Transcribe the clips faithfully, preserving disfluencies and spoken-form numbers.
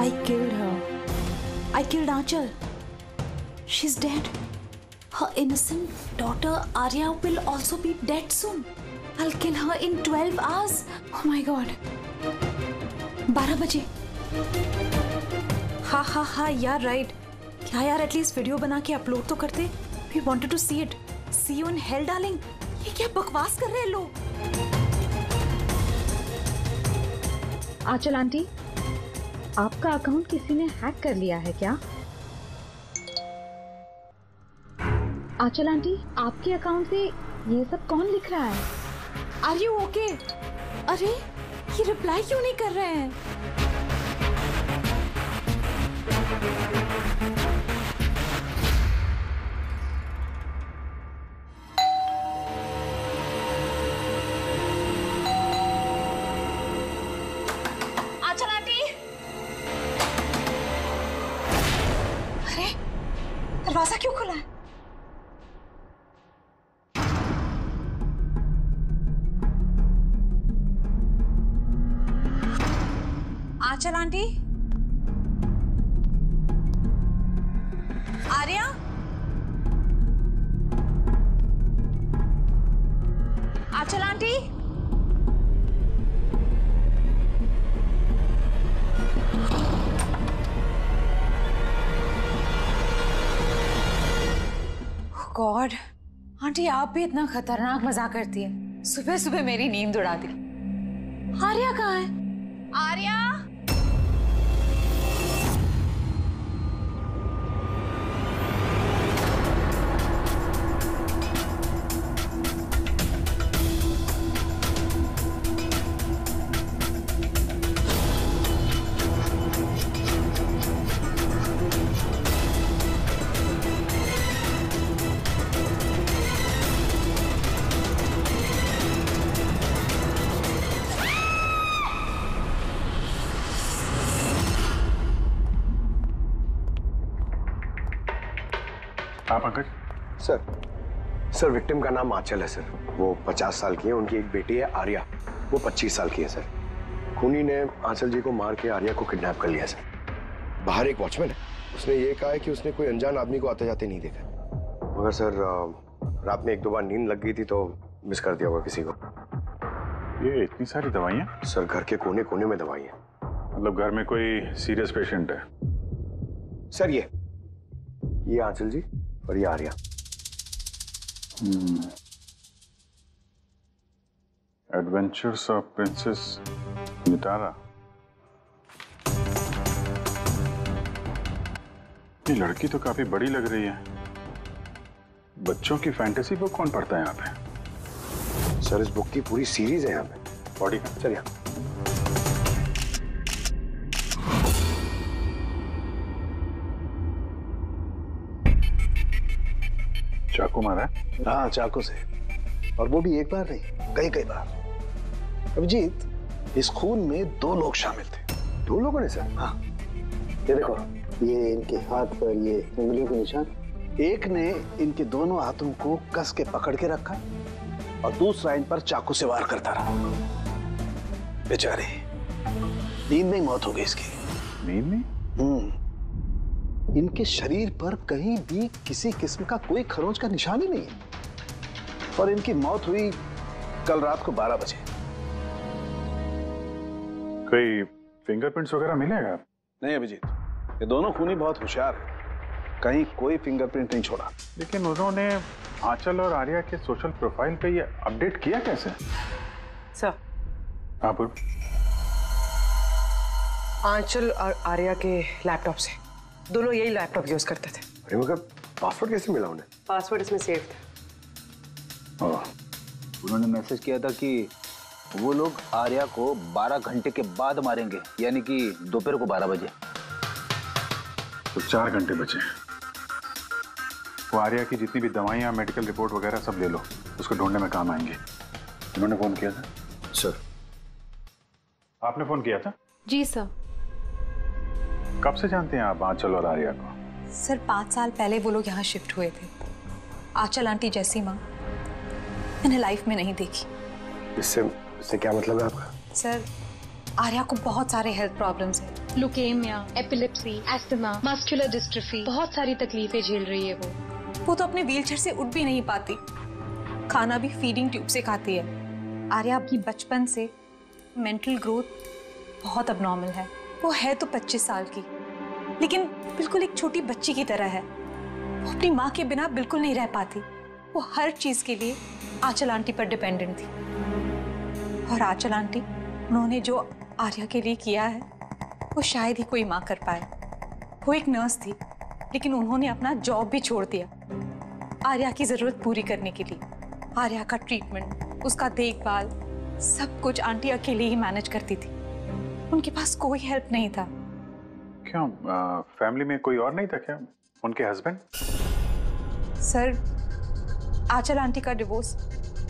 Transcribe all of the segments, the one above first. I killed her. I killed Aanchal. She's dead. Her innocent daughter Arya will also be dead soon. I'll kill her in twelve hours. Oh my God. twelve बजे. Ha ha ha. Yeah, right. क्या यार at least video बना के upload तो करते. We wanted to see it. See you in hell, darling. ये क्या बकवास कर रहे हैं लोग? आंचल आंटी, आपका अकाउंट किसी ने हैक कर लिया है क्या? आंचल आंटी, आपके अकाउंट से ये सब कौन लिख रहा है? Are you okay? अरे ये रिप्लाई क्यों नहीं कर रहे हैं? दरवाजा क्यों खुला है? Aanchal aunty, Arya, Aanchal aunty, God, aunty आप भी इतना खतरनाक मजाक करती है, सुबह सुबह मेरी नींद उड़ा दी। आर्या कहाँ है? Arya, Pankaj sir, sir victim का नाम आंचल है सर। वो पचास साल की है, उनकी एक बेटी है आर्या, वो पच्चीस साल की है सर। खूनी ने आंचल जी को मार के आर्या को किडनैप कर लिया सर। बाहर एक वॉचमैन है, उसने ये कहा है कि उसने कोई अनजान आदमी को आते जाते नहीं देखा, मगर सर रात में एक दो बार नींद लग गई थी तो मिस कर दिया होगा किसी को। ये इतनी सारी दवाइयाँ सर, घर के कोने कोने में दवाइयाँ, मतलब घर में कोई सीरियस पेशेंट है सर। ये ये आंचल जी और ये Arya. Adventures of princess Nitara, ये लड़की तो काफी बड़ी लग रही है, बच्चों की फैंटेसी बुक कौन पढ़ता है यहाँ पे? सर इस बुक की पूरी सीरीज है यहाँ पे। बॉडी का चलिए चाकू मारा है? हाँ चाकू से, और वो भी एक बार नहीं कई कई बार। अभिजीत, इस खून में दो लोग शामिल थे। दो लोगों ने सर? हाँ ये देखो, ये इनके हाथ पर ये उंगलियों के निशान। एक ने इनके दोनों हाथों को कस के पकड़ के रखा और दूसरा इन पर चाकू से वार करता रहा। बेचारे नींद में मौत हो गई इसकी। नींद में? हम्म, इनके शरीर पर कहीं भी किसी किस्म का कोई खरोंच का निशान ही नहीं है, और इनकी मौत हुई कल रात को बारह बजे। कोई फिंगरप्रिंट्स वगैरह मिलेगा? नहीं अभिजीत, ये दोनों खूनी बहुत होशियार हैं, कहीं कोई फिंगरप्रिंट नहीं छोड़ा। लेकिन उन्होंने आंचल और आर्या के सोशल प्रोफाइल पे ये अपडेट किया कैसे सर? हाँ बोल। आंचल और आर्या के लैपटॉप से, दोनों यही लैपटॉप यूज करते थे। अरे मगर पासवर्ड कैसे मिला उन्हें? पासवर्ड इसमें सेव था। उन्होंने मैसेज किया था कि वो लोग आर्या को बारह घंटे के बाद मारेंगे, यानी कि दोपहर को बारह बजे। तो चार घंटे बचे। वो आर्या की जितनी भी दवाइयाँ, मेडिकल रिपोर्ट वगैरह सब ले लो, उसको ढूंढने में काम आएंगे। उन्होंने फोन किया था सर? आपने फोन किया था? जी सर। कब से जानते हैं आप आंचल और आर्या को? सर पाँच साल पहले वो लोग यहाँ शिफ्ट हुए थे। आंचल आंटी जैसी माँ मैंने लाइफ में नहीं देखी। इससे इससे क्या मतलब है आपका? सर आर्या को बहुत सारे हेल्थ प्रॉब्लम्स हैं, leukemia, epilepsy, asthma, muscular dystrophy, बहुत सारी तकलीफें झेल रही है वो वो तो अपने व्हीलचेयर से उठ भी नहीं पाती, खाना भी फीडिंग ट्यूब से खाती है। आर्या की बचपन से मेंटल ग्रोथ बहुत अबनॉर्मल है। वो है तो पच्चीस साल की, लेकिन बिल्कुल एक छोटी बच्ची की तरह है। वो अपनी माँ के बिना बिल्कुल नहीं रह पाती। वो हर चीज़ के लिए आंचल आंटी पर डिपेंडेंट थी, और आंचल आंटी, उन्होंने जो आर्या के लिए किया है वो शायद ही कोई माँ कर पाए। वो एक नर्स थी, लेकिन उन्होंने अपना जॉब भी छोड़ दिया आर्या की ज़रूरत पूरी करने के लिए। आर्या का ट्रीटमेंट, उसका देखभाल, सब कुछ आंटी अकेले ही मैनेज करती थी। उनके पास कोई हेल्प नहीं था। क्यों आ, फैमिली में कोई और नहीं था क्या? उनके हस्बैंड? सर, आंचल आंटी का डिवोर्स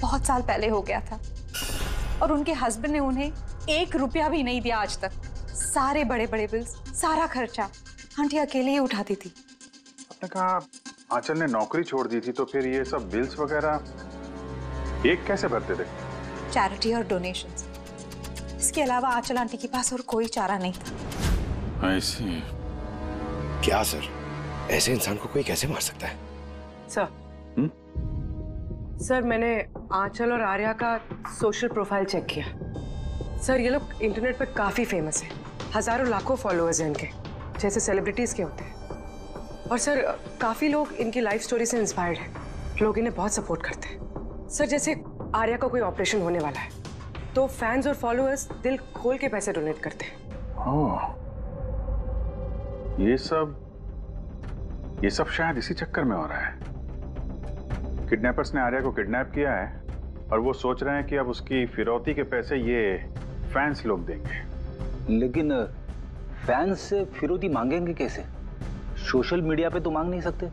बहुत साल पहले हो गया था, और उनके हस्बैंड ने उन्हें एक रुपया भी नहीं दिया आज तक। सारे बड़े बड़े बिल्स, सारा खर्चा आंटी अकेले ही उठाती थी। आपने कहा आंचल ने नौकरी छोड़ दी थी, तो फिर ये सब बिल्स वगैरह ये कैसे भरते थे? चैरिटी और डोनेशंस, इसके अलावा आंचल आंटी के पास और कोई चारा नहीं था। ऐसे क्या सर, ऐसे इंसान को कोई कैसे मार सकता है? सर हुँ? सर, मैंने आंचल और आर्या का सोशल प्रोफाइल चेक किया। सर, ये लोग इंटरनेट पर काफी फेमस है, हजारों लाखों फॉलोअर्स हैं इनके, जैसे सेलिब्रिटीज के होते हैं। और सर, काफी लोग इनकी लाइफ स्टोरी से इंस्पायर्ड हैं, लोग इन्हें बहुत सपोर्ट करते हैं। सर, जैसे आर्या का कोई ऑपरेशन होने वाला है, तो फैंस और फॉलोअर्स दिल खोल के पैसे डोनेट करते हैं। ओह, ये सब ये सब शायद इसी चक्कर में हो रहा है। किडनैपर्स ने आर्या को किडनैप किया है, और वो सोच रहे हैं कि अब उसकी फिरौती के पैसे ये फैंस लोग देंगे। लेकिन फैंस से फिरौती मांगेंगे कैसे? सोशल मीडिया पे तो मांग नहीं सकते।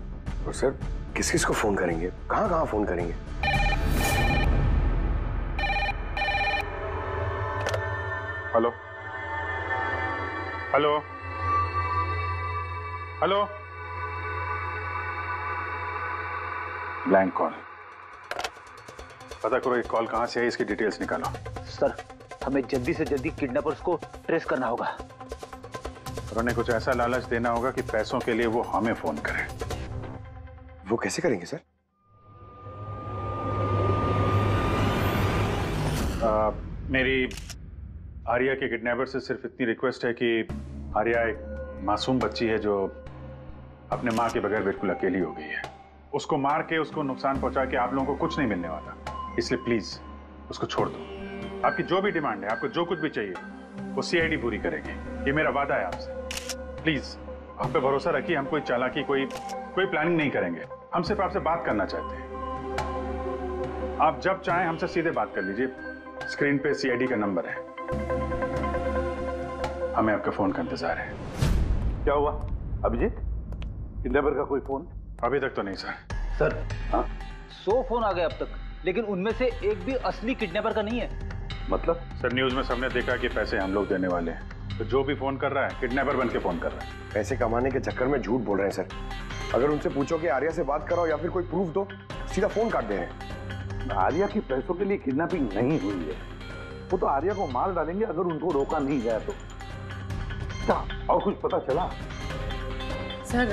और सर, किस किस को फोन करेंगे, कहाँ कहाँ फोन करेंगे? Hello hello hello, blank call. पता करो ये कॉल कहाँ से है, इसकी डिटेल्स निकालो। सर, हमें जल्दी से जल्दी किडनैपर्स को ट्रेस करना होगा। उन्हें कुछ ऐसा लालच देना होगा कि पैसों के लिए वो हमें फोन करें। वो कैसे करेंगे सर? आ, मेरी आर्या के किडनैपर से सिर्फ इतनी रिक्वेस्ट है कि आर्या एक मासूम बच्ची है जो अपने माँ के बगैर बिल्कुल अकेली हो गई है। उसको मार के, उसको नुकसान पहुँचा के आप लोगों को कुछ नहीं मिलने वाला, इसलिए प्लीज़ उसको छोड़ दो। आपकी जो भी डिमांड है, आपको जो कुछ भी चाहिए, वो सीआईडी पूरी करेगी, ये मेरा वादा है आपसे। प्लीज़ आप पे भरोसा रखिए, हम कोई चालाकी, कोई कोई प्लानिंग नहीं करेंगे। हम सिर्फ आपसे बात करना चाहते हैं। आप जब चाहें हमसे सीधे बात कर लीजिए। स्क्रीन पर सीआईडी का नंबर है, हमें आपका फोन का इंतजार है। क्या हुआ अभिजीत, किडनैपर का कोई फोन? अभी तक तो नहीं सर। सर हाँ, सौ फोन आ गए अब तक, लेकिन उनमें से एक भी असली किडनैपर का नहीं है। मतलब सर, न्यूज में सबने देखा कि पैसे हम लोग देने वाले हैं, तो जो भी फोन कर रहा है किडनैपर बन के फोन कर रहा है। पैसे कमाने के चक्कर में झूठ बोल रहे हैं सर। अगर उनसे पूछो कि आर्या से बात कराओ या फिर कोई प्रूफ दो, सीधा फोन काट दे रहे हैं। आर्या की पैसों के लिए किडनैपिंग नहीं हुई है, वो तो आर्या को मार डालेंगे अगर उनको रोका नहीं गया तो। और कुछ पता चला? सर,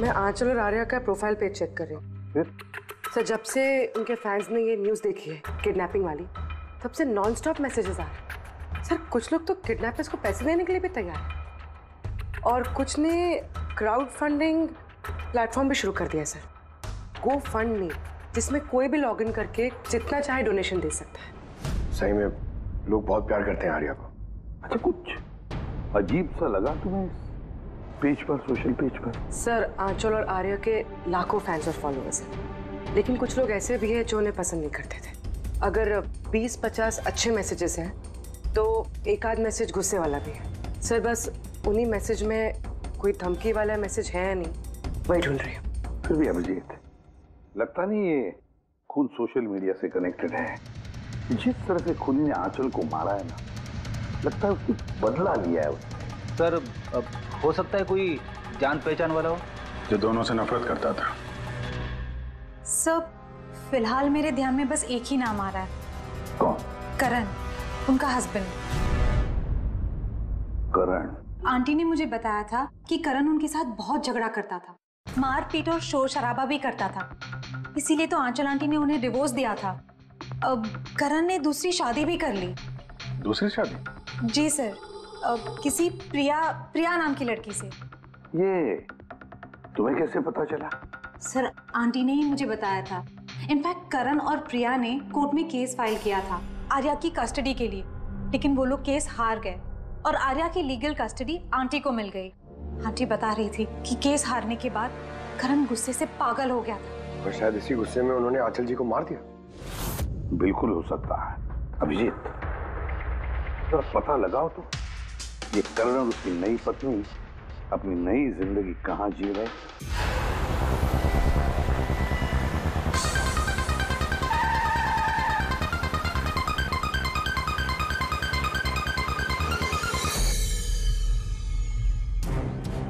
मैं आंचल और आर्या का प्रोफाइल पेज चेक कर रही हूँ। फिर सर, जब से उनके फैंस ने ये न्यूज़ देखी है किडनैपिंग वाली, तब से नॉनस्टॉप मैसेजेस आ रहे हैं। सर, कुछ लोग तो किडनैपर्स को पैसे देने के लिए भी तैयार हैं, और कुछ ने क्राउड फंडिंग प्लेटफॉर्म भी शुरू कर दिया है सर, गो फंड मी, जिसमें कोई भी लॉग इन करके जितना चाहे डोनेशन दे सकता है। सही में लोग बहुत प्यार करते हैं आर्या को। अच्छा, कुछ अजीब सा लगा तुम्हें पेज पर, सोशल पेज पर? सर, आंचल और आर्या के लाखों फैंस और फॉलोअर्स हैं, लेकिन कुछ लोग ऐसे भी हैं जो उन्हें पसंद नहीं करते थे। अगर बीस पचास अच्छे मैसेजेस हैं, तो एक आध मैसेज गुस्से वाला भी है सर। बस उन्हीं मैसेज में कोई धमकी वाला मैसेज है या नहीं, वही ढूंढ रही हूँ। फिर भी अभिजीत, लगता नहीं ये खुद सोशल मीडिया से कनेक्टेड है। जिस तरह से खुली ने आंचल को मारा है ना, लगता है उसको बदला लिया है उसने। सर, अब हो सकता है कोई जान पहचान वाला हो जो दोनों से नफरत करता था। सब फिलहाल मेरे ध्यान में बस एक ही नाम आ रहा है। कौन? करण, उनका हस्बैंड। करण आंटी ने मुझे बताया था कि करण उनके साथ बहुत झगड़ा करता था, मारपीट और शोर शराबा भी करता था, इसीलिए तो आंचल आंटी ने उन्हें डिवोर्स दिया था। अब करण ने दूसरी शादी भी कर ली। दूसरी शादी? जी सर, अब किसी प्रिया प्रिया नाम की लड़की से। ये तुम्हें कैसे पता चला? सर, आंटी ने ही मुझे बताया था। इनफैक्ट करण और प्रिया ने कोर्ट में केस फाइल किया था आर्या की कस्टडी के लिए, लेकिन वो लोग केस हार गए और आर्या की लीगल कस्टडी आंटी को मिल गई। आंटी बता रही थी कि केस हारने के बाद करण गुस्से से पागल हो गया था और शायद इसी गुस्से में उन्होंने आंचल जी को मार दिया। बिल्कुल हो सकता है। अभिजीत, तो पता लगाओ तो ये करण और उसकी नई पत्नी अपनी नई जिंदगी कहाँ जी रहे।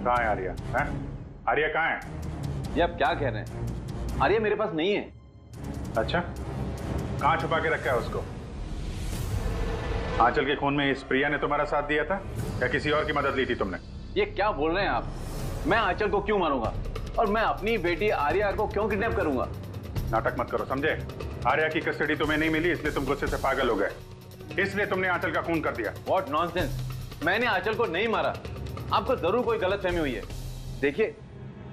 कहाँ है आर्या? हैं? आर्या कहाँ है? ये आप क्या कह रहे हैं? आर्या मेरे पास नहीं है। अच्छा, कहाँ छुपा के रखा है उसको? आंचल के खून में इस प्रिया ने तुम्हारा साथ दिया था या किसी और की मदद ली थी तुमने? ये क्या बोल रहे हैं आप? मैं आंचल को क्यों मारूंगा और मैं अपनी बेटी आर्या को क्यों किडनैप करूंगा? नाटक मत करो, समझे? आर्या की कस्टडी तुम्हें नहीं मिली इसलिए तुम गुस्से से पागल हो गए, इसलिए तुमने आंचल का खून कर दिया। What nonsense! मैंने आंचल को नहीं मारा। आपको जरूर कोई गलतफहमी हुई है। देखिए,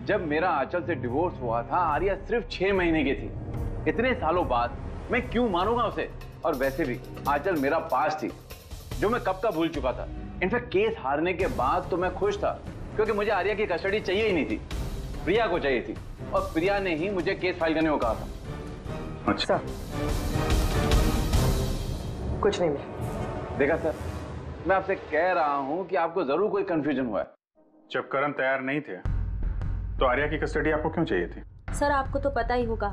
जब मेरा आंचल से डिवोर्स हुआ था आर्या सिर्फ छह महीने की थी। इतने सालों बाद मैं क्यों मारूंगा उसे? और वैसे भी आंचल मेरा पास थी जो मैं कब का भूल चुका था। इनफैक्ट केस हारने के बाद तो मैं खुश था क्योंकि मुझे आर्या की कस्टडी चाहिए ही नहीं थी, प्रिया को चाहिए थी और प्रिया ने ही मुझे केस फाइल करने को कहा था। अच्छा, कुछ नहीं मिला। देखा सर, मैं आपसे कह रहा हूं कि आपको जरूर कोई कंफ्यूजन हुआ है। जब करण तैयार नहीं थे तो आर्या की कस्टडी आपको क्यों चाहिए थी? सर, आपको तो पता ही होगा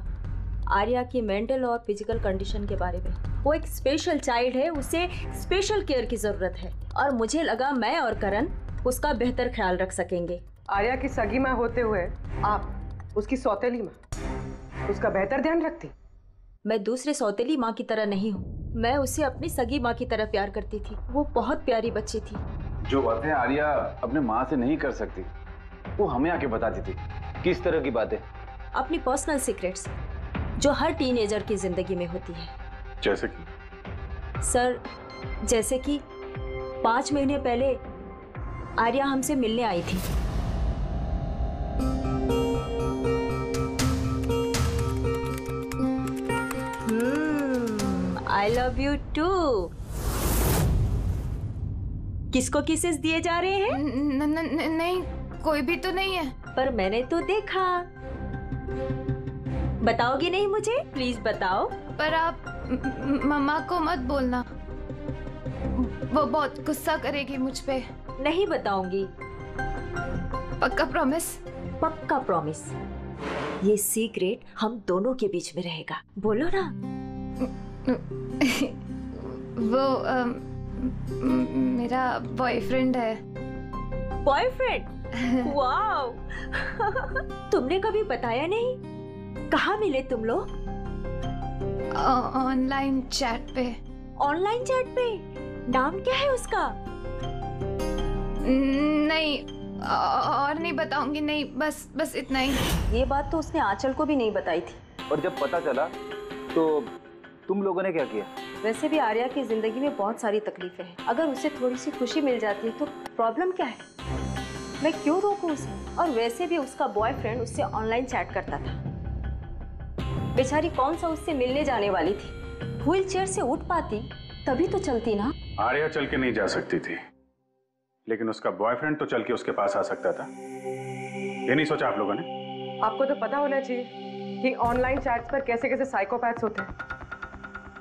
आर्या की मेंटल और फिजिकल कंडीशन के बारे में। वो एक स्पेशल चाइल्ड है, उसे स्पेशल केयर की जरूरत है और मुझे लगा मैं और करण उसका बेहतर ख्याल रख सकेंगे। आर्या की सगी माँ होते हुए आप उसकी सौतेली माँ उसका बेहतर ध्यान रखती। मैं दूसरे सौतेली माँ की तरह नहीं हूँ, मैं उसे अपनी सगी माँ की तरह प्यार करती थी। वो बहुत प्यारी बच्ची थी। जो बातें आर्या अपने माँ से नहीं कर सकती वो हमें आके बताती थी। किस तरह की बातें? अपनी पर्सनल सीक्रेट्स जो हर टीनेजर की जिंदगी में होती है। जैसे कि? सर, जैसे कि पाँच महीने पहले आर्या हमसे मिलने आई थी। I love you too. किसको किसेस दिए जा रहे हैं? न, न, न, नहीं, कोई भी तो नहीं है। पर मैंने तो देखा। बताओगी नहीं मुझे? प्लीज बताओ। पर आप मम्मा को मत बोलना, वो बहुत गुस्सा करेगी मुझ पे। नहीं बताऊंगी। पक्का प्रॉमिस? पक्का प्रॉमिस। ये सीक्रेट हम दोनों के बीच में रहेगा। बोलो ना। वो आ, मेरा बॉयफ्रेंड है। बॉयफ्रेंड? वाव! तुमने कभी बताया नहीं? कहाँ मिले तुम लोग? ऑनलाइन चैट पे। ऑनलाइन चैट पे? नाम क्या है उसका? नहीं, और नहीं बताऊंगी। नहीं, बस बस इतना ही। ये बात तो उसने आंचल को भी नहीं बताई थी। और जब पता चला तो तुम लोगों ने क्या किया? वैसे भी आर्या की जिंदगी में बहुत सारी तकलीफें हैं। अगर उसे थोड़ी सी खुशी मिल जाती तो प्रॉब्लम क्या है? मैं क्यों रोकूं उसे? और वैसे भी उसका बॉयफ्रेंड उससे ऑनलाइन चैट करता था। बेचारी कौन सा उससे मिलने जाने वाली थी? व्हीलचेयर से उठ पाती तभी तो चलती ना। आर्या चल के नहीं जा सकती थी लेकिन उसका बॉयफ्रेंड तो चल के उसके पास आ सकता था। ये नहीं सोचा आप लोगों ने? आपको तो पता होना चाहिए कि ऑनलाइन चैट्स पर कैसे कैसे साइकोपैथ्स होते हैं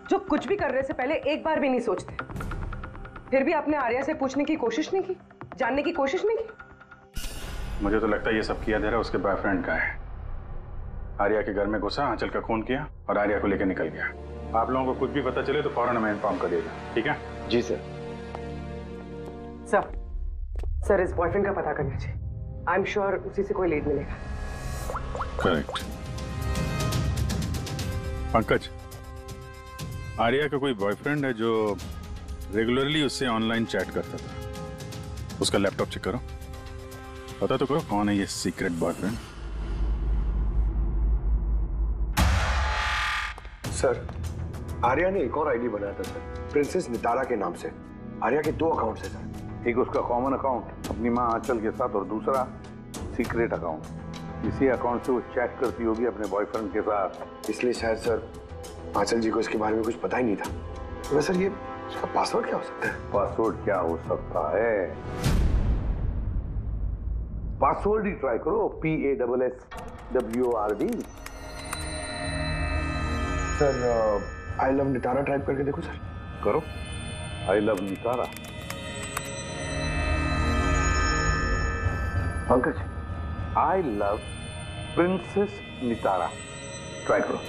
जो कुछ भी करने से पहले एक बार भी नहीं सोचते। फिर भी आपने आर्या से पूछने की कोशिश नहीं की, जानने की कोशिश नहीं की। मुझे तो लगता है ये सब किया धैर्य उसके बॉयफ्रेंड का है। आर्या के घर में घुसा, आंचल का खून किया और आर्या को लेकर निकल गया। आप लोगों को कुछ भी पता चले तो फौरन हमें इन्फॉर्म करिएगा, ठीक है? जी सर। सर, सर इस बॉयफ्रेंड का पता करना चाहिए। आई एम श्योर उसी से कोई लीड मिलेगा। करेक्ट। पंकज, आर्या का कोई बॉयफ्रेंड है जो रेगुलरली उससे ऑनलाइन चैट करता था। उसका लैपटॉप चेक करो, पता तो करो कौन है ये सीक्रेट बॉयफ्रेंड। सर, आर्या ने एक और आईडी बनाया था सर, प्रिंसेस नितारा के नाम से। आर्या के दो अकाउंट है सर, एक उसका कॉमन अकाउंट अपनी माँ आंचल के साथ और दूसरा सीक्रेट अकाउंट। इसी अकाउंट से वो चैट करती होगी अपने बॉयफ्रेंड के साथ, इसलिए शायद सर आंचल जी को इसके बारे में कुछ पता ही नहीं था। तो सर ये इसका पासवर्ड क्या हो सकता है? पासवर्ड क्या हो सकता है? पासवर्ड ही ट्राई करो, P A double S W R D. Sir I love Nitara type करके देखो सर। करो I love Nitara. Pankaj I love princess Nitara try करो।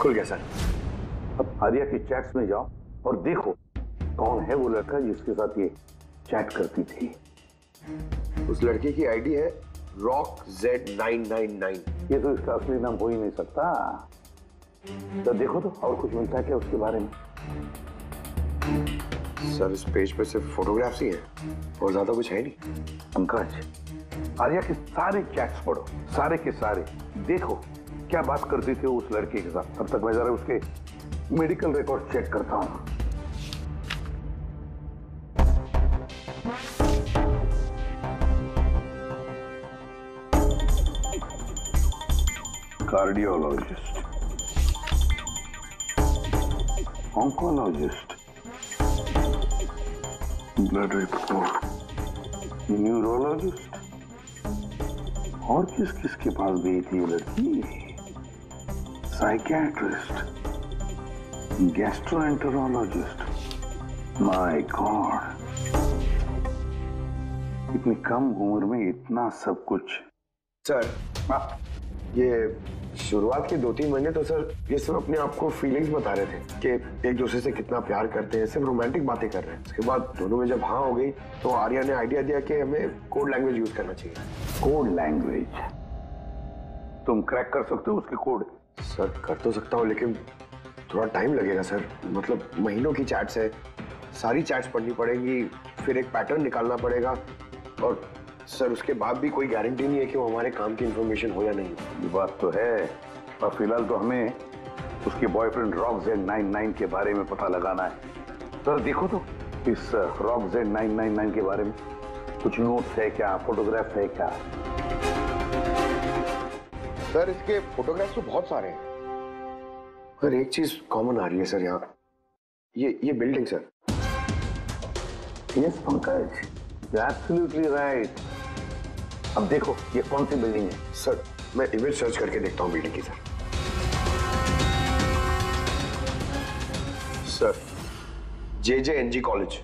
खुल गया सर। अब आर्या के चैट्स में जाओ और देखो कौन है वो लड़का जिसके साथ ये चैट करती थी। उस लड़के की आईडी है rock Z nine nine nine. ये तो इसका असली नाम हो ही नहीं सकता। तो देखो तो और कुछ मिलता है क्या उसके बारे में? सर इस पेज पे सिर्फ फोटोग्राफ्स ही हैं और ज्यादा कुछ है नहीं। पंकज आर्या के सारे चैट्स पढ़ो, सारे के सारे देखो क्या बात करते थे उस लड़के के साथ। तब तक मैं जरा उसके मेडिकल रिकॉर्ड चेक करता हूँ। Cardiologist, oncologist, blood report, neurologist, और किस किस के पास गई थी लड़की? Psychiatrist, gastroenterologist. माय गॉड, इतनी कम उम्र में इतना सब कुछ। सर ये शुरुआत के दो तीन महीने तो सर ये सब अपने आप को फीलिंग्स बता रहे थे कि एक दूसरे से कितना प्यार करते हैं, सिर्फ रोमांटिक बातें कर रहे हैं। उसके बाद दोनों में जब हाँ हो गई तो आर्या ने आइडिया दिया कि हमें कोड लैंग्वेज यूज करना चाहिए। कोड लैंग्वेज तुम क्रैक कर सकते हो उसके कोड? सर कर तो सकता हूँ लेकिन थोड़ा टाइम लगेगा सर। मतलब महीनों की चैट्स है, सारी चैट्स पढ़नी पड़ेगी, फिर एक पैटर्न निकालना पड़ेगा और सर उसके बाद भी कोई गारंटी नहीं है कि वो हमारे काम की इंफॉर्मेशन हो या नहीं। ये बात तो है, पर फिलहाल तो हमें उसके boyfriend rock Z nine nine के बारे में पता लगाना है। सर देखो तो इस rock Z nine nine nine के बारे में कुछ नोट्स है क्या, फोटोग्राफ है क्या? सर इसके फोटोग्राफ तो बहुत सारे हैं। सर एक चीज कॉमन आ रही है सर यहाँ, ये ये building sir. Yes Pankaj, absolutely right. अब देखो ये कौन सी बिल्डिंग है? सर मैं इमेज सर्च करके देखता हूँ बिल्डिंग की। Sir sir J J N G college.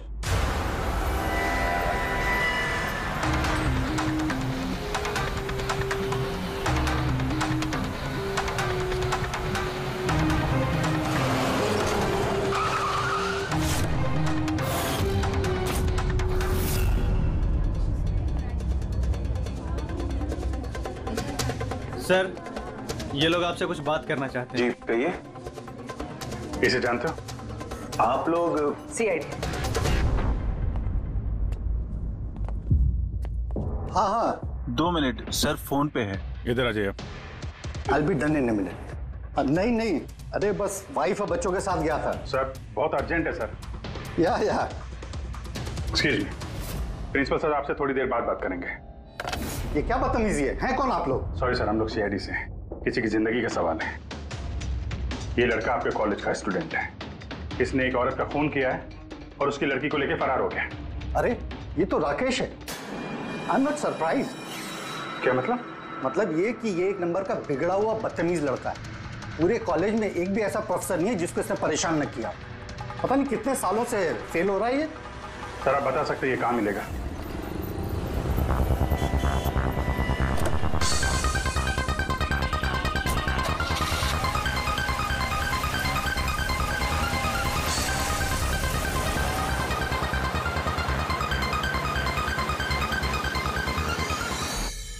Sir ये लोग आपसे कुछ बात करना चाहते हैं। जी कहिए। इसे जानते हो आप लोग? सीआईडी। हाँ हाँ दो मिनट सर, फोन पे है। इधर आ जाइए आप। I will be done in a minute. नहीं नहीं अरे बस वाइफ और बच्चों के साथ गया था सर, बहुत अर्जेंट है सर। या या एक्सक्यूज मी प्रिंसिपल सर, आपसे थोड़ी देर बाद बात करेंगे। ये क्या बदतमीजी है? हैं कौन आप लोग? सॉरी सर हम लोग सीआईडी से हैं, किसी की जिंदगी का सवाल है। ये लड़का आपके कॉलेज का स्टूडेंट है, इसने एक औरत का खून किया है और उसकी लड़की को लेकर फरार हो गया। अरे ये तो राकेश है। I am not surprise. क्या मतलब? मतलब ये कि ये एक नंबर का बिगड़ा हुआ बदतमीज लड़का है। पूरे कॉलेज में एक भी ऐसा प्रोफेसर नहीं है जिसको इसने परेशान न किया। पता नहीं कितने सालों से फेल हो रहा है ये। सर आप बता सकते हैं ये कहाँ मिलेगा?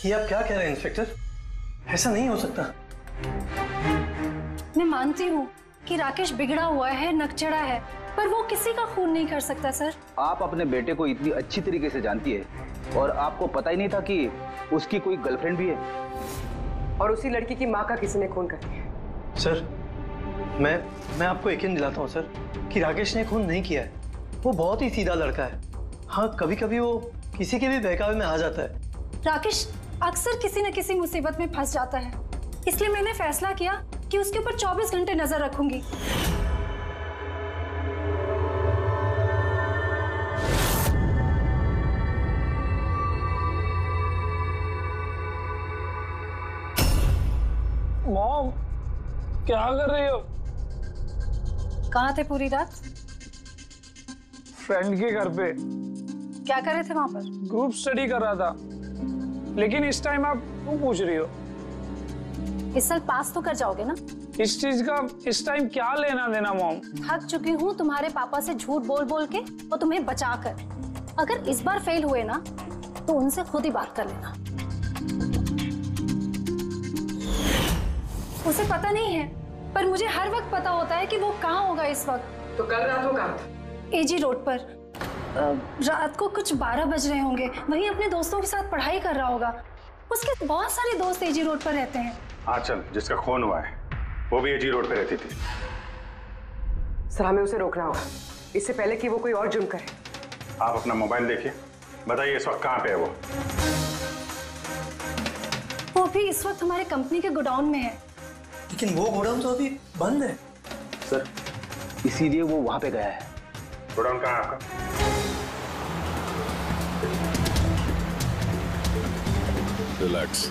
ये आप क्या कह रहे हैं इंस्पेक्टर, ऐसा नहीं हो सकता। मैं मानती हूँ कि राकेश बिगड़ा हुआ है, नकचढ़ा है, पर वो किसी का खून नहीं कर सकता। सर, आप अपने बेटे को इतनी अच्छी तरीके से जानती है और आपको पता ही नहीं था कि उसकी कोई गर्लफ्रेंड भी है और उसी लड़की की माँ का किसी ने खून कर दिया। सर, मैं मैं आपको यकीन दिलाता हूँ सर कि राकेश ने खून नहीं किया है। वो बहुत ही सीधा लड़का है। हाँ, कभी कभी वो किसी के भी बहकावे में आ जाता है। राकेश अक्सर किसी न किसी मुसीबत में फंस जाता है, इसलिए मैंने फैसला किया कि उसके ऊपर चौबीस घंटे नजर रखूंगी। मॉम, क्या कर रही हो? कहाँ थे पूरी रात? फ्रेंड के घर पे। क्या कर रहे थे वहाँ पर? ग्रुप स्टडी कर रहा था। लेकिन इस टाइम आप क्यों पूछ रही हो? इस साल पास तो कर जाओगे ना। इस चीज का इस टाइम क्या लेना देना मॉम? थक चुकी हूँ तुम्हारे पापा से झूठ बोल बोल के और तुम्हें बचा कर। अगर इस बार फेल हुए ना तो उनसे खुद ही बात कर लेना। उसे पता नहीं है, पर मुझे हर वक्त पता होता है कि वो कहाँ होगा इस वक्त। तो कल रात वो कहाँ था? एजी रोड पर। रात को कुछ बारह बज रहे होंगे। वहीं अपने दोस्तों के साथ पढ़ाई कर रहा होगा। उसके बहुत सारे दोस्त एजी रोड पर रहते हैं। आंचल, जिसका खून हुआ है, वो भी एजी रोड पर रहती थी। सर, हमें उसे रोकना होगा इससे पहले कि वो कोई और जुर्म करे। आप अपना मोबाइल देखिए, बताइए इस वक्त कहाँ पे है वो। वो भी इस वक्त हमारे कंपनी के गोडाउन में है। लेकिन वो गोडाउन तो अभी बंद है सर, इसीलिए वो वहाँ पे गया है। गोडाउन कहाँ है आपका? रिलैक्स।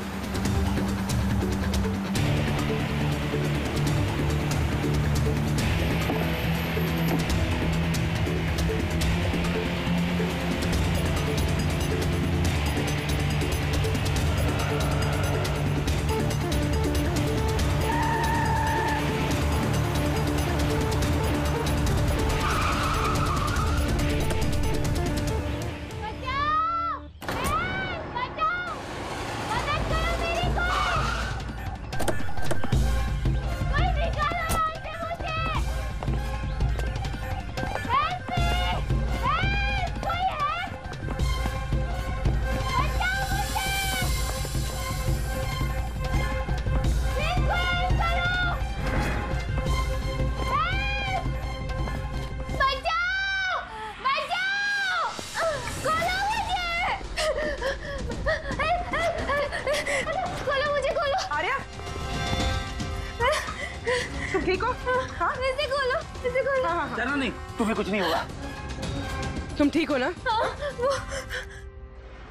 तुम्हें कुछ नहीं होगा, तुम ठीक हो ना? हाँ, वो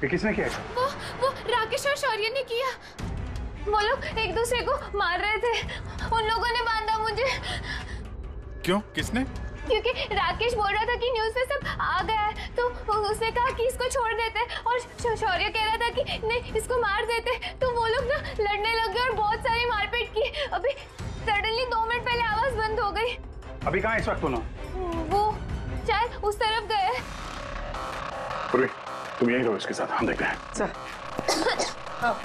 ये किसने किया? वो वो राकेश और शौर्य ने किया। वो लोग एक दूसरे को मार रहे थे। उन लोगों ने बांधा मुझे। क्यों? किसने? क्योंकि राकेश बोल रहा था कि न्यूज़ में सब आ गया है, तो उसने कहा कि इसको छोड़ देते, और शौर्य कह रहा था कि नहीं, इसको मार देते। तो वो लोग ना लड़ने लग गए और बहुत सारी मारपीट की। अभी सडनली दो मिनट पहले आवाज बंद हो गई। अभी कहाँ इस वक्त? वो शायद उस तरफ गए। पूर्वी, तुम यहीं रहो इसके साथ, हम देखते हैं। सर। हाँ।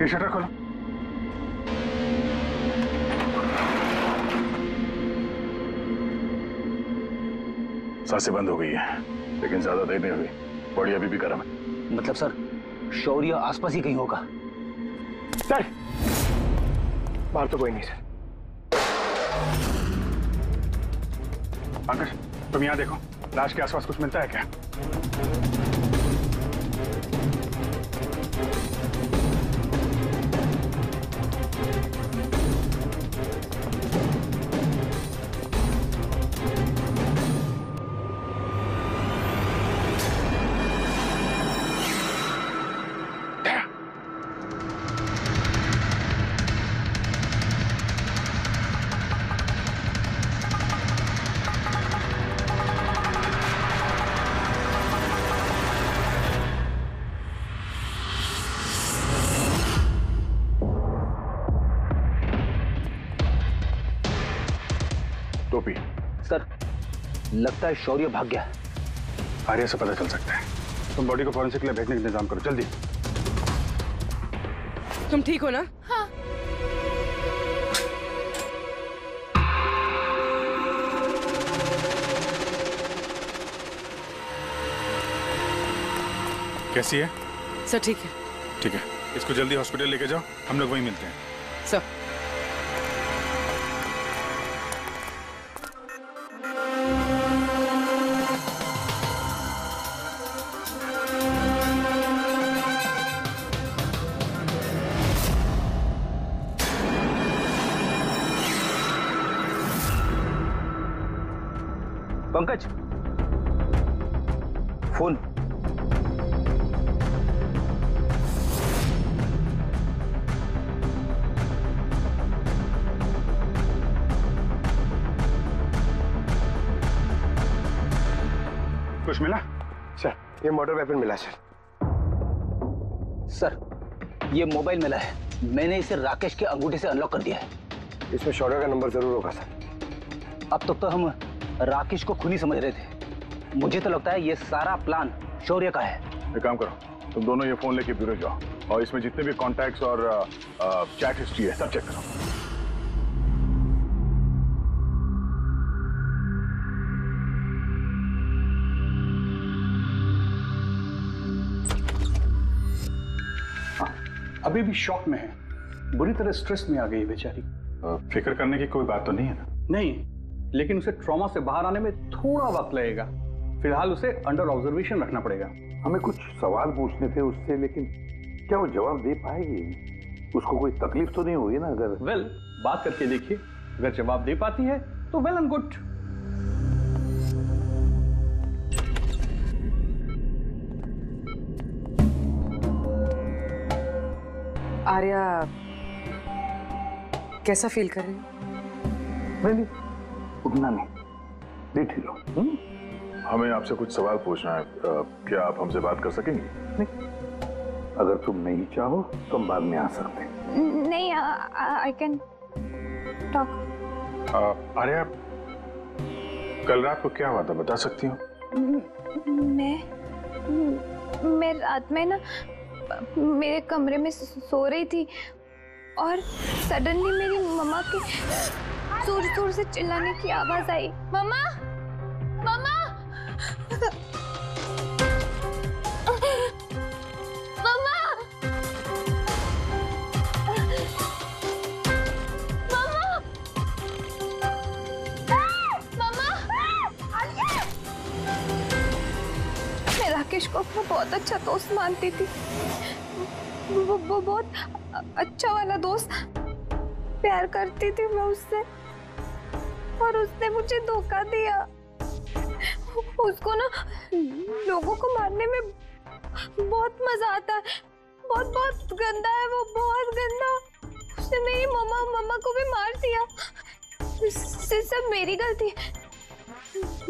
ये शटर खोलो। सांसें बंद हो गई है, लेकिन ज्यादा देर नहीं हुई। बॉडी अभी भी गर्म है। मतलब सर, शौर्य आसपास ही कहीं होगा। सर, बाहर तो कोई नहीं सर। पंकज, तुम यहाँ देखो, लाश के आसपास कुछ मिलता है क्या? लगता है शौर्य भाग गया। आर्या से पता चल सकता है। तुम बॉडी को फॉरेंसिक लैब भेजने का इंतजाम करो, जल्दी। तुम ठीक हो ना? हाँ। कैसी है? सर ठीक है। ठीक है, इसको जल्दी हॉस्पिटल लेके जाओ, हम लोग वहीं मिलते हैं। Sir Pankaj, phone. कुछ मिला सर? ये मर्डर वेपन मिला सर। सर ये मोबाइल मिला है, मैंने इसे राकेश के अंगूठे से अनलॉक कर दिया है। इसमें शौर्य का नंबर जरूर होगा सर। अब तक तो हम राकेश को खुली समझ रहे थे, मुझे तो लगता है ये सारा प्लान शौर्य का है। एक काम करो, तुम दोनों ये फोन लेके ब्यूरो जाओ और इसमें जितने भी कॉन्टैक्ट्स और चैट हिस्ट्री है सब चेक करो। हाँ, अभी भी शॉक में है, बुरी तरह स्ट्रेस में आ गई है बेचारी। फिक्र करने की कोई बात तो नहीं है ना? नहीं, लेकिन उसे ट्रॉमा से बाहर आने में थोड़ा वक्त लगेगा। फिलहाल उसे अंडर ऑब्जर्वेशन रखना पड़ेगा। हमें कुछ सवाल पूछने थे उससे, लेकिन क्या वो जवाब दे पाएगी? उसको कोई तकलीफ तो नहीं होगी ना? अगर वेल well, बात करके देखिए, अगर जवाब दे पाती है तो वेल एंड गुड। आर्या कैसा फील कर रही है? उतना नहीं, देख लो। हमें आपसे कुछ सवाल पूछना है, आ, क्या आप हमसे बात कर सकेंगे? नहीं, अगर तुम नहीं चाहो तो हम बाद में आ सकते हैं। नहीं, आई कैन टॉक। आर्या, कल रात को क्या हुआ था बता सकती हो? मैं मैं रात में ना मेरे कमरे में सो रही थी और सडनली मेरी मम्मा की जोर जोर से चिल्लाने की आवाज आई। मम्मा, मम्मा, मम्मा, मम्मा, आलिया। मैं राकेश को अपना बहुत अच्छा दोस्त मानती थी। वो वो बहुत अच्छा वाला दोस्त, प्यार करती थी मैं उससे, और उसने मुझे धोखा दिया। उसको ना लोगों को मारने में बहुत मजा आता है। बहुत बहुत गंदा है वो, बहुत गंदा। उसने मेरी मम्मा मम्मा को भी मार दिया। इससे सब मेरी गलती,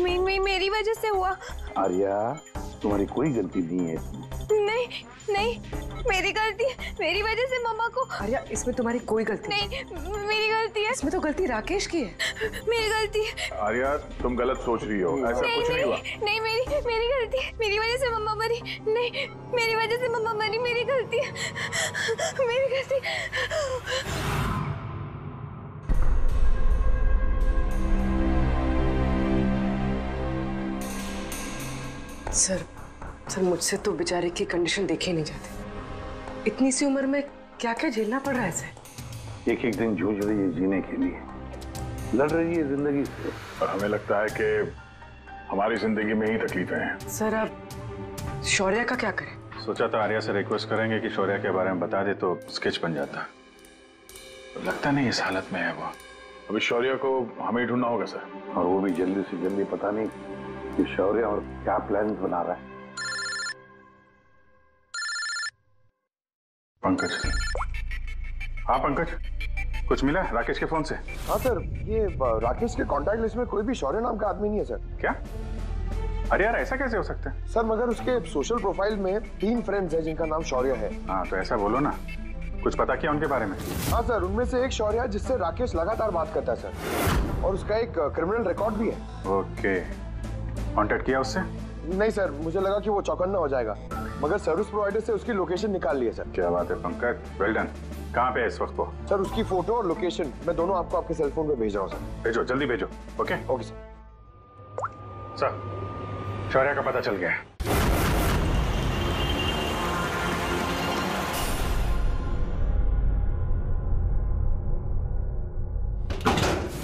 मे, मे, मेरी वजह से हुआ। आर्या, तुम्हारी कोई गलती नहीं है इसमें। नहीं नहीं, मेरी गलती है, मेरी वजह से मम्मा को। आर्या, इसमें तुम्हारी कोई गलती नहीं, मेरी गलती है। इसमें तो गलती राकेश की है। मेरी गलती है। आर्या, तुम गलत सोच रही हो, ऐसा नहीं, कुछ नहीं हुआ। नहीं, मेरी मेरी गलती है, मेरी वजह से मम्मा मरी। नहीं, मेरी वजह से मम्मा मरी, मेरी गलती है, मेरी गलती है। सर सर मुझसे तो बेचारे की कंडीशन देखी नहीं जाती। इतनी सी उम्र में क्या क्या झेलना पड़ रहा है इसे? एक एक दिन जूझ रही है जीने के लिए, लड़ रही है जिंदगी से, और हमें लगता है कि हमारी जिंदगी में ही तकलीफें हैं। सर अब शौर्य का क्या करें? सोचा था आर्या से रिक्वेस्ट करेंगे कि शौर्य के बारे में बता दे तो स्केच बन जाता, तो लगता नहीं इस हालत में है वो। अभी शौर्य को हमें ढूंढना होगा सर, और वो भी जल्दी से जल्दी। पता नहीं कि शौर्य और क्या प्लान बना रहा है। पंकज, हाँ पंकज, कुछ मिला राकेश के फोन से? हाँ सर, ये राकेश के कांटेक्ट लिस्ट में कोई भी शौर्य नाम का आदमी नहीं है सर। क्या? अरे यार, ऐसा कैसे हो सकता है? सर मगर उसके सोशल प्रोफाइल में तीन फ्रेंड्स हैं जिनका नाम शौर्य है। हाँ तो ऐसा बोलो ना, कुछ पता किया उनके बारे में? हाँ सर, उनमें से एक शौर्य है जिससे राकेश लगातार बात करता है सर, और उसका एक क्रिमिनल रिकॉर्ड भी है। ओके, कांटेक्ट किया उससे? नहीं सर, मुझे लगा कि वो चौकन्ना हो जाएगा, मगर सर्विस प्रोवाइडर से उसकी लोकेशन निकाल लिया सर। क्या बात है पंकज, वेल डन। कहाँ पे है इस वक्त वो? सर उसकी फोटो और लोकेशन मैं दोनों आपको आपके सेल फोन पे भेज रहा हूँ सर। भेजो, जल्दी भेजो। Okay okay sir. Sir Shaurya का पता चल गया है।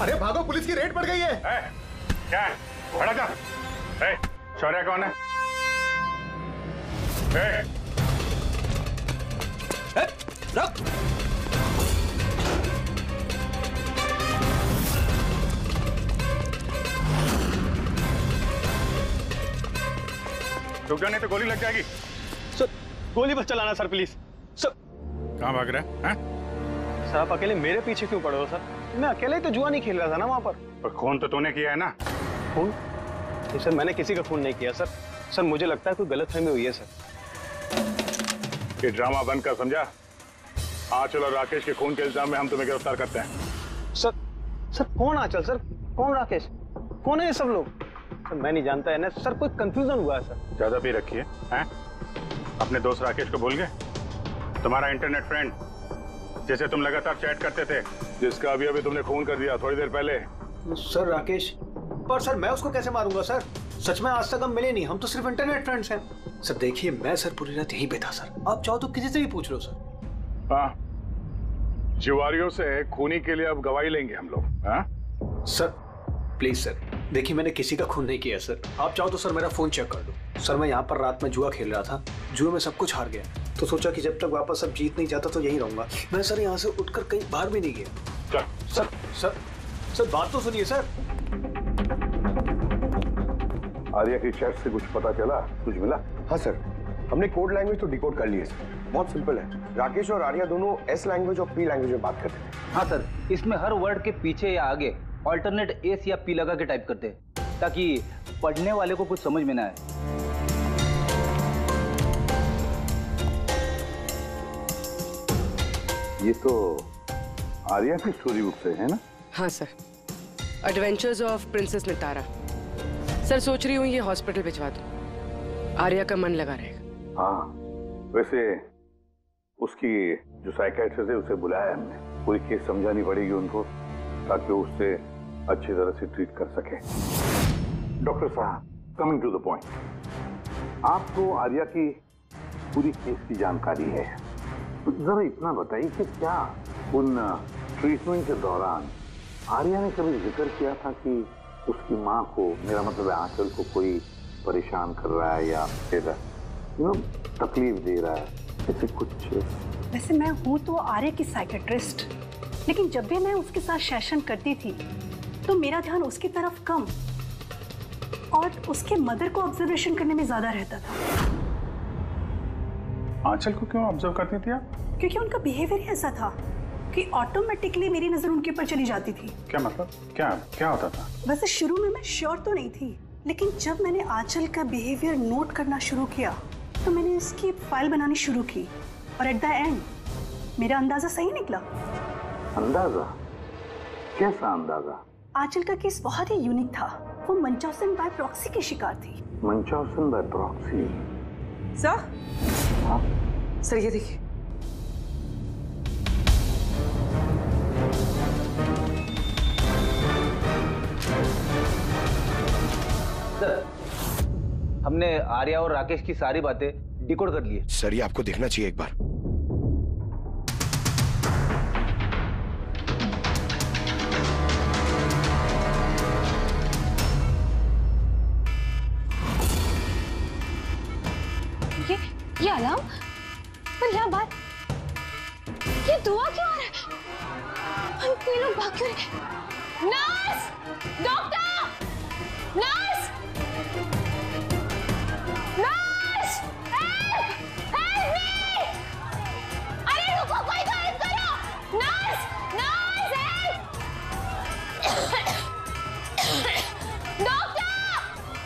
अरे भागो, पुलिस की रेड पड़ गई है। ए, क्या है? खड़ा जा। ए, शौर्या कौन है? ए, ए, रुक। रुक जाने तो गोली लग जाएगी। सर गोली बस चलाना सर, प्लीज। सर कहाँ भाग रहे हैं सर? आप अकेले मेरे पीछे क्यों पड़े हो सर? मैं अकेले तो जुआ नहीं खेल रहा था ना वहाँ पर। पर खून तो तूने किया है ना। खून? नहीं सर, मैंने किसी का खून नहीं किया सर। सर मुझे लगता है कोई गलतफहमी हुई है सर। ये ड्रामा बंद कर, समझा? आंचल और राकेश के खून के इल्जाम में हम तुम्हें गिरफ्तार करते हैं। सर सर कौन आंचल सर, कौन राकेश, कौन है ये सब लोग? सर मैं नहीं जानता है ना सर, कोई कंफ्यूजन हुआ है सर। ज्यादा पी रखी है, है? अपने दोस्त राकेश को भूल गए? तुम्हारा इंटरनेट फ्रेंड जैसे तुम लगातार चैट करते थे, जिसका अभी अभी तुमने खून कर दिया थोड़ी देर पहले। सर राकेश, पर सर मैं उसको कैसे मारूंगा सर? सच में आज तक हम मिले नहीं, हम तो सिर्फ इंटरनेट फ्रेंड्स हैं। सर देखिए मैं सर पूरी रात यहीं पे था सर, आप चाहो तो किसी से भी पूछ लो सर। हाँ जुआरियों से खूनी के लिए अब गवाही लेंगे हम लोग। सर प्लीज सर, देखिए मैंने किसी का खून नहीं किया सर। आप चाहो तो सर मेरा फोन चेक कर दो। सर मैं यहाँ पर रात में जुआ खेल रहा था, जुए में सब कुछ हार गया, तो सोचा कि जब तक वापस सब जीत नहीं जाता तो यहीं रहूंगा। मैं सर यहाँ से उठकर कहीं बाहर भी नहीं गया। सर सर सर बात तो सुनिए सर। आर्या की चैट से कुछ पता चला, कुछ मिला? हाँ सर, हमने कोड लैंग्वेज तो डिकोड कर ली है सर। बहुत सिंपल है, राकेश और आर्या दोनों एस लैंग्वेज और पी लैंग्वेज में बात करते हैं। हाँ सर, इसमें हर वर्ड के पीछे या आगे ऑल्टरनेट एस या पी लगा के टाइप करते हैं, ताकि पढ़ने वाले को कुछ समझ में ना आए। ये तो आर्या की स्टोरी बुक से है ना? हाँ sir, adventures of princess Nitara. Sir सोच रही हूँ ये हॉस्पिटल भिजवा दो, आर्या का मन लगा रहेगा। हाँ वैसे उसकी जो साइकियाट्रिस्ट है उसे बुलाया हमने, कोई केस समझानी पड़ेगी उनको ताकि उससे अच्छी तरह से ट्रीट कर सके। डॉक्टर साहब कमिंग टू द पॉइंट, आपको आर्या की पूरी केस की जानकारी है, जरा इतना बताइए कि क्या उन ट्रीटमेंट के दौरान आर्या ने कभी जिक्र किया था कि उसकी माँ को, मेरा मतलब है आंचल को, कोई परेशान कर रहा है या फिर यू नो तकलीफ दे रहा है, ऐसे कुछ? वैसे मैं हूँ तो आर्या की साइकेट्रिस्ट, लेकिन जब भी मैं उसके साथ सेशन करती थी तो मेरा ध्यान उसकी तरफ कम और उसके मदर को ऑब्जर्वेशन करने में ज्यादा रहता था। आंचल को क्यों ऑब्जर्व करती थी आप? क्योंकि उनका बिहेवियर ही ऐसा था कि ऑटोमेटिकली मेरी नजर उनके ऊपर चली जाती थी। क्या मतलब? क्या क्या होता था? वैसे शुरू में मैं श्योर तो नहीं थी, लेकिन जब मैंने आंचल का बिहेवियर नोट करना शुरू किया तो मैंने इसकी फाइल बनानी शुरू की, और एट द एंड मेरा अंदाजा सही निकला। अंदाजा? कैसा अंदाजा? आंचल का केस बहुत ही यूनिक था, वो मंचौसन बाय प्रॉक्सी की शिकार थी। Munchausen by proxy? Sir sir ये देखिए। सर हमने आर्या और राकेश की सारी बातें डिकोड कर ली है। सर ये आपको देखना चाहिए एक बार। ये ये अलार्म पर यहाँ बात, ये दुआ क्यों आ रहा है? ये लोग भाग क्यों रहे? Nurse, doctor, nurse, nurse, help, help me! अरे रुको, कोई मदद करो, nurse, nurse, help, doctor,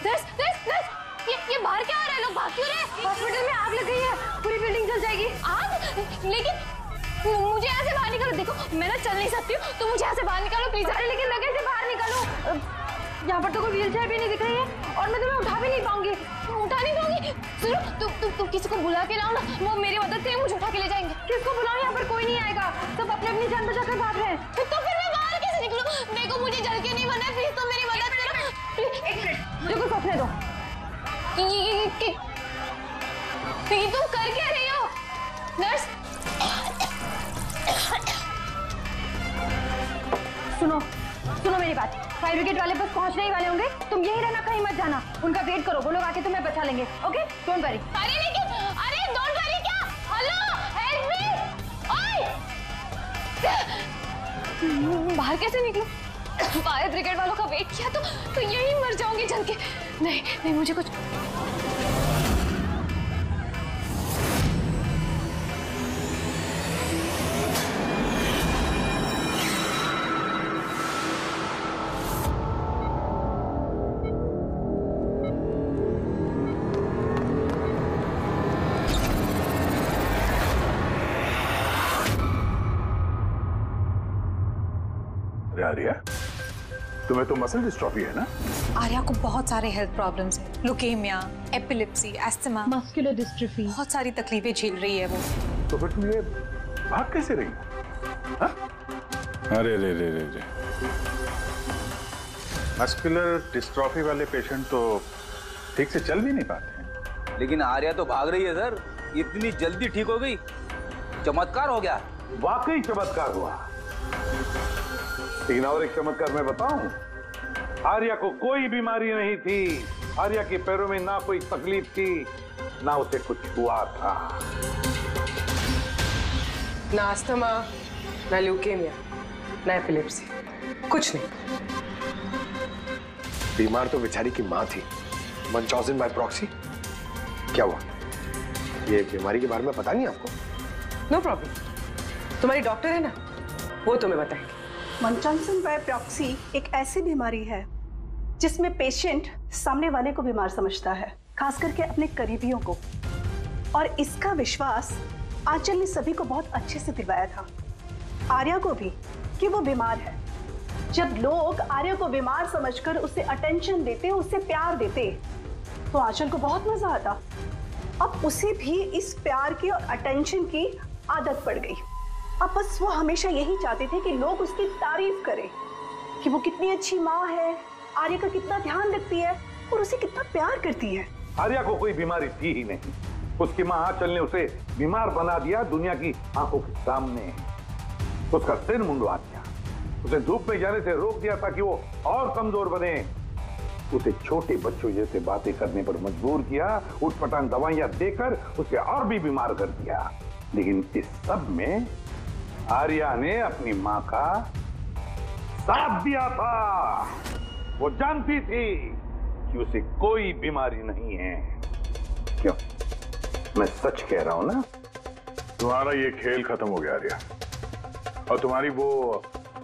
nurse, nurse, nurse. ये ये बाहर क्या आ रहा है? लोग भाग क्यों रहे? हॉस्पिटल में आग लग गई है, बिल्डिंग जल जाएगी। आग? लेकिन मुझे यहाँ से बाहर निकालो। देखो मैं ना चल नहीं सकती हूँ, तो मुझे यहाँ से बाहर निकालो प्लीज। अरे लेकिन मैं कैसे बाहर निकालूं? यहाँ पर तो कोई व्हीलचेयर भी नहीं दिख रही है और मैं तुम्हें उठा भी नहीं पाऊंगी, उठा नहीं पाऊंगी। सुनो, तुम तुम तुम किसी को बुला के लाओ ना, वो मेरी मदद से मुझे उठा के ले जाएंगे। किसको बुलाओ? यहाँ पर कोई नहीं आएगा, सब अपने अपनी जान बचाकर भाग रहे हैं। तो फिर मैं बाहर कैसे निकलूं? मेरे को मुझे जल के नहीं बनना है, प्लीज तुम मेरी मदद करो। एक मिनट, मुझे कुछ अपने दो। तुम कर क्या रही हो नर्स? सुनो सुनो मेरी बात, फायर ब्रिगेड वाले बस पहुंचने ही वाले होंगे, तुम यही रहना, कहीं मत जाना, उनका वेट करो, वो लोग आके तुम्हें बचा लेंगे। Okay, don't worry. अरे लेकिन, अरे डोंट वरी क्या? Hello, help me! ओए! बाहर कैसे निकलूं? फायर ब्रिगेड वालों का वेट किया तो तो यही मर जाऊंगी जल के। नहीं नहीं, मुझे कुछ आर्या, तुम्हें तो मसल डिस्ट्रॉफी है ना? आर्या को बहुत सारे हेल्थ प्रॉब्लम्स हैं, leukaemia, epilepsy, asthma, muscular dystrophy, बहुत सारी तकलीफें झेल रही है वो। तो फिर तुम ये भाग कैसे रही? अरे रे रे रे रे, मस्कुलर डिस्ट्रॉफी वाले पेशेंट तो ठीक से चल भी नहीं पाते। लेकिन आर्या तो भाग रही है सर, इतनी जल्दी ठीक हो गई, चमत्कार हो गया। वाकई चमत्कार हुआ। लेकिन और एक चमत्कार मैं बताऊं, आर्या को कोई बीमारी नहीं थी, आर्या के पैरों में ना कोई तकलीफ थी, ना उसे कुछ हुआ था, ना अस्थमा, ना ल्यूकेमिया, ना एपिलेप्सी, कुछ नहीं। बीमार तो बेचारी की माँ थी, मंचौसन बाय प्रॉक्सी। क्या हुआ? ये बीमारी के बारे में पता नहीं आपको? नो प्रॉब्लम, तुम्हारी डॉक्टर है ना, वो तुम्हें बताएगी। मंचौसन बाय प्रॉक्सी एक ऐसी बीमारी है जिसमें पेशेंट सामने वाले को बीमार समझता है, खास करके अपने करीबियों को, और इसका विश्वास आंचल ने सभी को बहुत अच्छे से दिलवाया था, आर्या को भी, कि वो बीमार है। जब लोग आर्या को बीमार समझकर उसे अटेंशन देते, उसे प्यार देते, तो आंचल को बहुत मजा आता। अब उसे भी इस प्यार की और अटेंशन की आदत पड़ गई। अब बस वो हमेशा यही चाहते थे कि लोग उसकी तारीफ करें, कि वो कितनी अच्छी माँ है, आर्या का कितना ध्यान रखती है और उसे कितना प्यार करती है। आर्या को कोई बीमारी थी ही नहीं, उसकी माँ आंचल ने उसे बीमार बना दिया दुनिया की आंखों के सामने। उसका सिर मुंडवा दिया, उसे धूप में जाने से रोक दिया ताकि वो और कमजोर बने, उसे छोटे बच्चों जैसे बातें करने पर मजबूर किया, उटपटांग दवाइयां देकर उसे और भी बीमार कर दिया। लेकिन इस सब में आर्या ने अपनी माँ का साथ दिया था। वो जानती थी कि उसे कोई बीमारी नहीं है। क्यों? मैं सच कह रहा हूं ना। तुम्हारा ये खेल खत्म हो गया आर्या, और तुम्हारी वो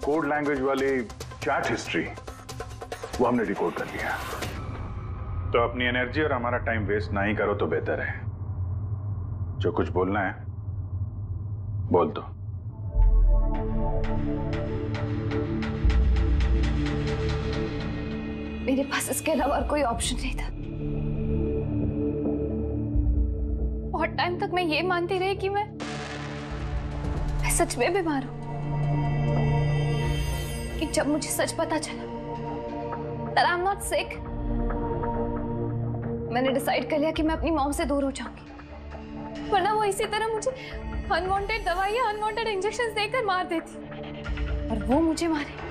कोड लैंग्वेज वाली चैट हिस्ट्री, वो हमने डिकोड कर लिया। तो अपनी एनर्जी और हमारा टाइम वेस्ट ना ही करो तो बेहतर है। जो कुछ बोलना है बोल दो। मेरे पास इसके अलावा कोई ऑप्शन नहीं था। बहुत टाइम तक मैं ये मानती रही कि मैं, मैं सच में बीमार हूं, कि जब मुझे सच पता चला that I'm not sick, मैंने डिसाइड कर लिया कि मैं अपनी मॉम से दूर हो जाऊंगी, वरना वो इसी तरह मुझे अनवांटेड दवाइयां, अनवांटेड इंजेक्शंस देकर मार देती, और वो मुझे मारे।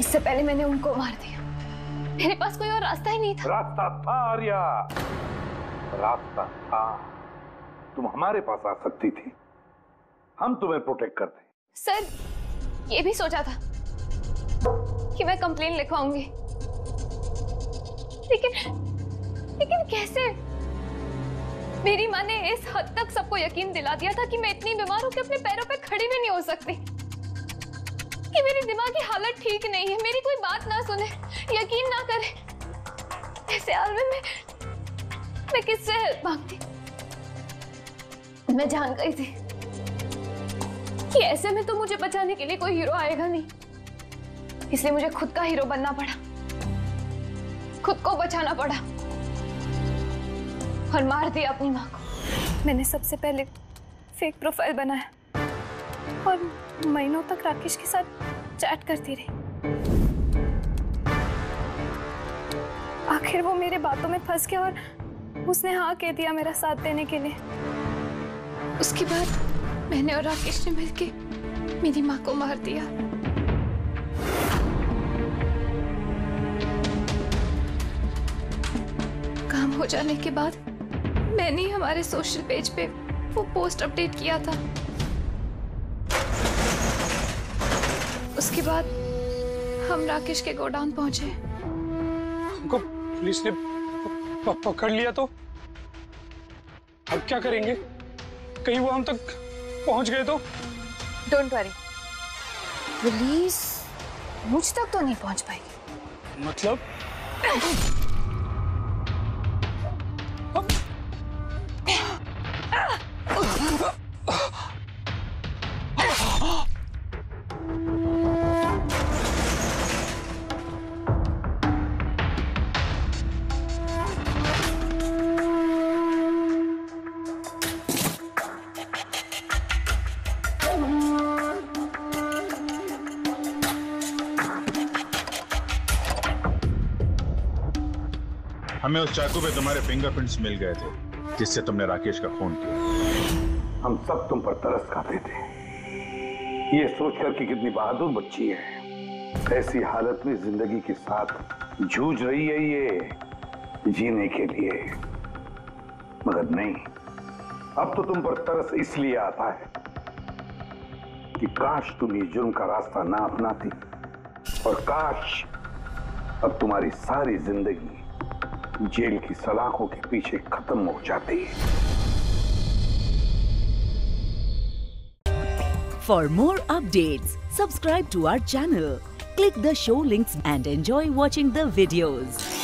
इससे पहले मैंने उनको मार दिया, मेरे पास कोई और रास्ता ही नहीं था। रास्ता था आर्या, रास्ता था। तुम हमारे पास आ सकती थी, हम तुम्हें प्रोटेक्ट करते। सर, ये भी सोचा था कि मैं कंप्लेन लिखवाऊंगी, लेकिन लेकिन कैसे? मेरी माँ ने इस हद तक सबको यकीन दिला दिया था कि मैं इतनी बीमार हूँ कि अपने पैरों पर खड़ी भी नहीं हो सकती, कि मेरे दिमाग की हालत ठीक नहीं है, मेरी कोई बात ना सुने, यकीन ना करे। ऐसे हाल में मैं मैं किससे हेल्प मांगती? मैं जान गई थी कि ऐसे में तो मुझे बचाने के लिए कोई हीरो आएगा नहीं, इसलिए मुझे खुद का हीरो बनना पड़ा, खुद को बचाना पड़ा और मार दिया अपनी माँ को। मैंने सबसे पहले फेक प्रोफाइल बनाया और महीनों तक राकेश के साथ चैट करती रही। आखिर वो मेरे बातों में फंस गया और उसने हाँ कह दिया मेरा साथ देने के लिए। उसके बाद मैंने और राकेश ने मिलकर मेरी माँ को मार दिया। काम हो जाने के बाद मैंने हमारे सोशल पेज पे वो पोस्ट अपडेट किया था। उसके बाद हम राकेश के गोडाउन पहुंचे। उनको पुलिस ने पकड़ लिया तो अब क्या करेंगे? कहीं वो हम तक पहुंच गए तो? डोंट वरी, पुलिस मुझ तक तो नहीं पहुंच पाएगी। मतलब हमें उस चाकू पे तुम्हारे फिंगरप्रिंट्स मिल गए थे जिससे तुमने राकेश का खून किया। हम सब तुम पर तरस खाते थे, ये सोचकर कि कितनी बहादुर बच्ची है। ऐसी हालत में जिंदगी के साथ जूझ रही है ये जीने के लिए, मगर नहीं। अब तो तुम पर तरस इसलिए आता है कि काश तुम ये जुर्म का रास्ता ना अपनाती और काश अब तुम्हारी सारी जिंदगी जेल की सलाखों के पीछे खत्म हो जाती है। For more updates, subscribe to our channel, click the show links and enjoy watching the videos.